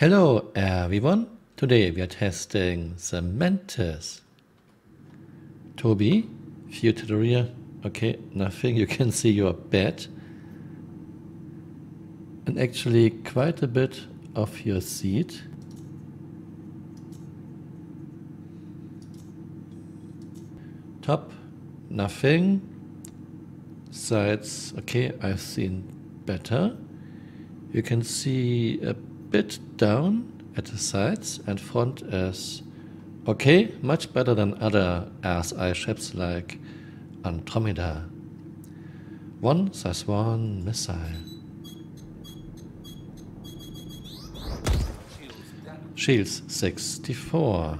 Hello everyone, today we are testing the Mantis. Toby, view to the rear, okay, nothing, you can see your bed. And actually quite a bit of your seat. Top, nothing. Sides, okay, I've seen better. You can see a bit down at the sides, and front is okay, much better than other RSI ships like Andromeda. One size one missile. Shields 64.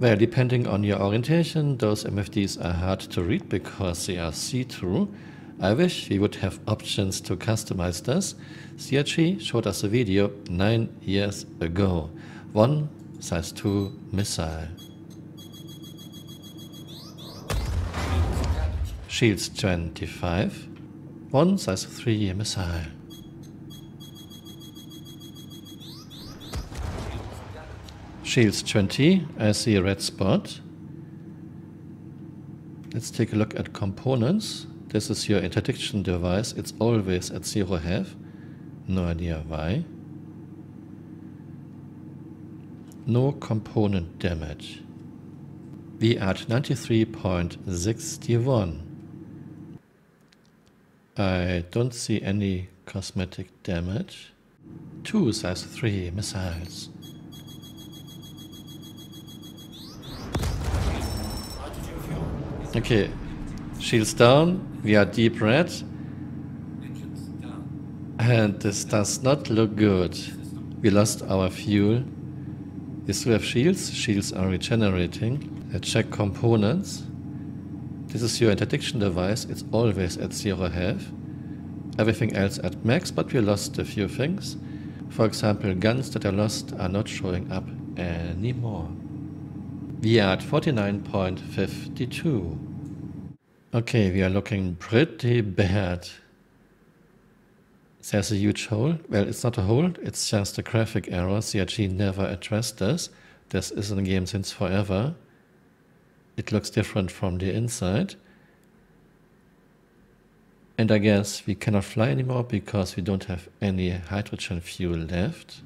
Well, depending on your orientation, those MFDs are hard to read because they are see-through. I wish we would have options to customize this. CRG showed us a video 9 years ago. One size 2 missile. Shields 25. One size 3 missile. Shields 20. I see a red spot. Let's take a look at components. This is your interdiction device, it's always at 0 health, no idea why. No component damage. We are at 93.61. I don't see any cosmetic damage. 2 size 3 missiles. Okay, shields down. We are deep red, and this does not look good. We lost our fuel. We still have shields. Shields are regenerating. Let's check components. This is your interdiction device. It's always at 0 health. Everything else at max, but we lost a few things. For example, guns that are lost are not showing up anymore. We are at 49.52. Okay, we are looking pretty bad. There's a huge hole. Well, it's not a hole, it's just a graphic error. CRG never addressed this. This is in the game since forever. It looks different from the inside. And I guess we cannot fly anymore because we don't have any hydrogen fuel left.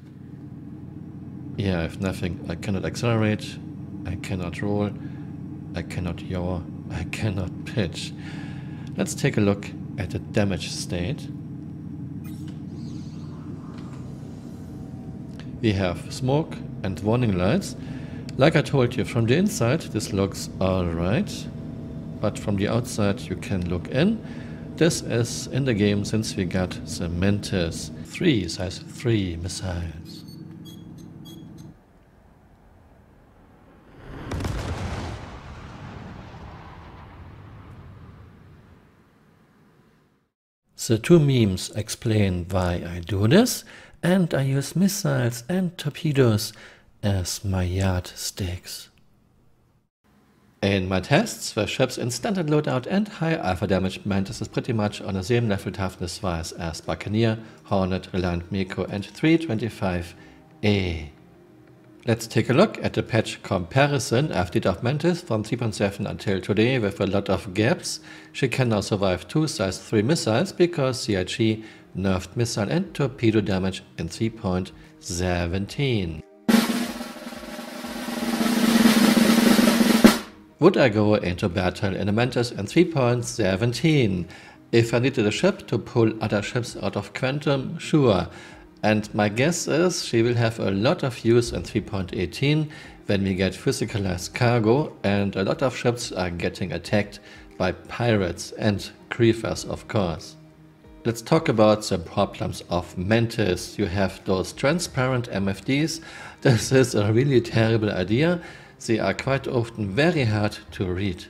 Yeah, I have nothing. I cannot accelerate. I cannot roll. I cannot yaw. I cannot pitch. Let's take a look at the damage state. We have smoke and warning lights. Like I told you, from the inside this looks alright, but from the outside you can look in. This is in the game since we got the Mantis. 3 size 3 missiles. The 2 memes explain why I do this, and I use missiles and torpedoes as my yardsticks. In my tests, where ships in standard loadout and high alpha damage, Mantis is pretty much on the same level toughness-wise as Buccaneer, Hornet, Reliant Miko and 325A. Let's take a look at the patch comparison. I've did of Mantis from 3.7 until today with a lot of gaps. She can now survive 2 size 3 missiles because CIG nerfed missile and torpedo damage in 3.17. Would I go into battle in a Mantis in 3.17? If I needed a ship to pull other ships out of Quantum, sure. And my guess is she will have a lot of use in 3.18 when we get physicalized cargo, and a lot of ships are getting attacked by pirates and creepers, of course. Let's talk about the problems of Mantis. You have those transparent MFDs. This is a really terrible idea. They are quite often very hard to read.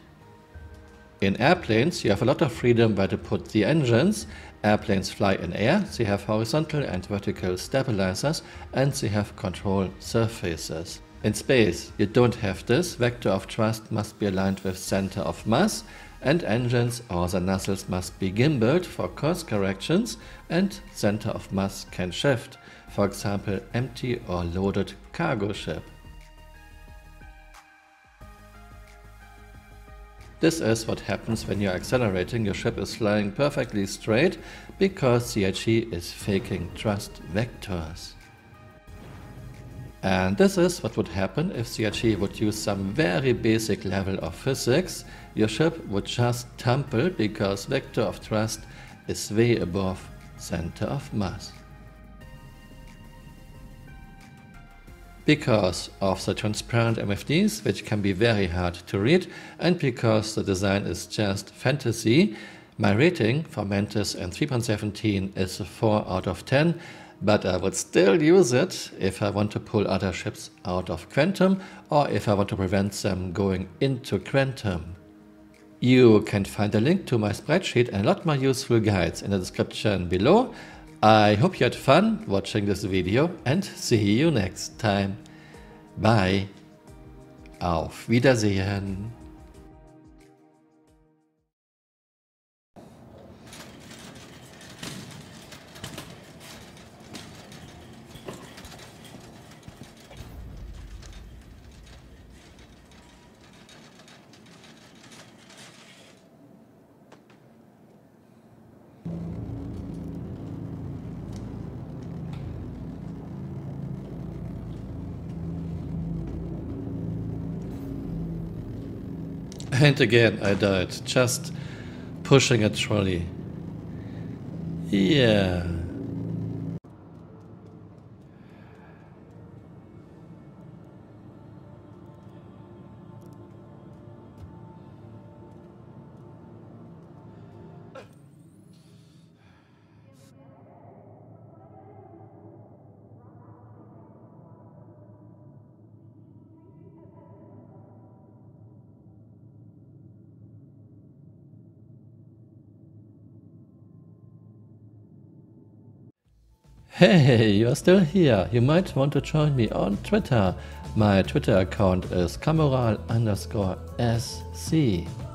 In airplanes, you have a lot of freedom where to put the engines. Airplanes fly in air, they have horizontal and vertical stabilizers, and they have control surfaces. In space, you don't have this. Vector of thrust must be aligned with center of mass, and engines or the nacelles must be gimbaled for course corrections, and center of mass can shift. for example empty or loaded cargo ship. This is what happens when you are accelerating. Your ship is flying perfectly straight because CIG is faking thrust vectors. And this is what would happen if CIG would use some very basic level of physics. Your ship would just tumble because vector of thrust is way above center of mass. Because of the transparent MFDs, which can be very hard to read, and because the design is just fantasy, my rating for Mantis and 3.17 is a 4 out of 10, but I would still use it if I want to pull other ships out of Quantum or if I want to prevent them going into Quantum. You can find a link to my spreadsheet and a lot more useful guides in the description below. I hope you had fun watching this video and see you next time. Bye. Auf Wiedersehen. And again I died, just pushing a trolley. Yeah. Hey, you're still here. You might want to join me on Twitter. My Twitter account is Camural_SC.